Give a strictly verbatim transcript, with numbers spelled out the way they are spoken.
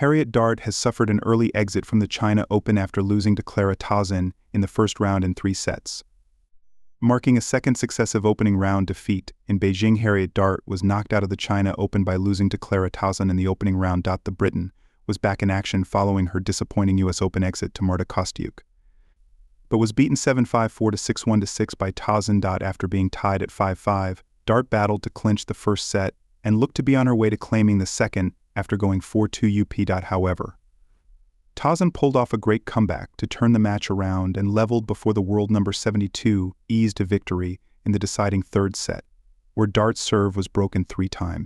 Harriet Dart has suffered an early exit from the China Open after losing to Clara Tauson in the first round in three sets. Marking a second successive opening round defeat, in Beijing Harriet Dart was knocked out of the China Open by losing to Clara Tauson in the opening round. The Briton was back in action following her disappointing U S Open exit to Marta Kostyuk, but was beaten seven five, four to six, one to six by Tauson. After being tied at five five, Dart battled to clinch the first set and looked to be on her way to claiming the second after going four two U P. However, Tauson pulled off a great comeback to turn the match around and leveled before the world number seventy-two eased to victory in the deciding third set, where Dart's serve was broken three times.